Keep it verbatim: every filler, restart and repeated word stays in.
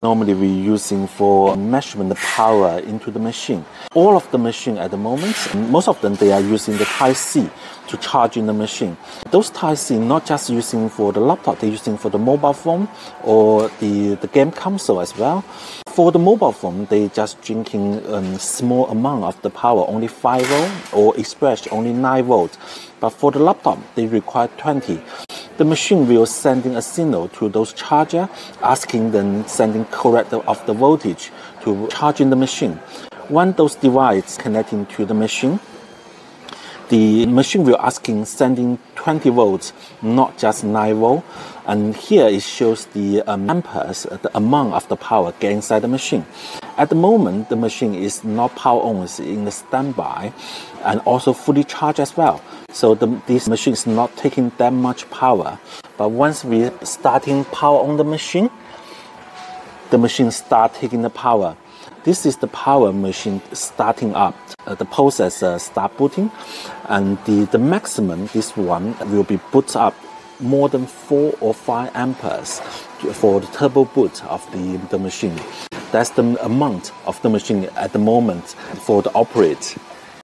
Normally we're using for measuring the power into the machine. All of the machine at the moment, most of them they are using the Type C to charge in the machine. Those Type C not just using for the laptop, they're using for the mobile phone or the, the game console as well. For the mobile phone, they just drinking a small amount of the power, only five volt or express only nine volt. But for the laptop, they require twenty. The machine will send in a signal to those charger, asking them sending correct of the voltage to charge in the machine. When those devices connecting to the machine, the machine will asking sending twenty volts, not just nine volt. And here it shows the um, amperes, the amount of the power get inside the machine. At the moment, the machine is not power on, it's in the standby and also fully charged as well. So the, this machine is not taking that much power. But once we starting power on the machine, the machine start taking the power. This is the power machine starting up. Uh, the processor start booting, and the, the maximum, this one, will be boot up more than four or five amperes for the turbo boot of the, the machine. That's the amount of the machine at the moment for the operate.